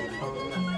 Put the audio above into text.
Esta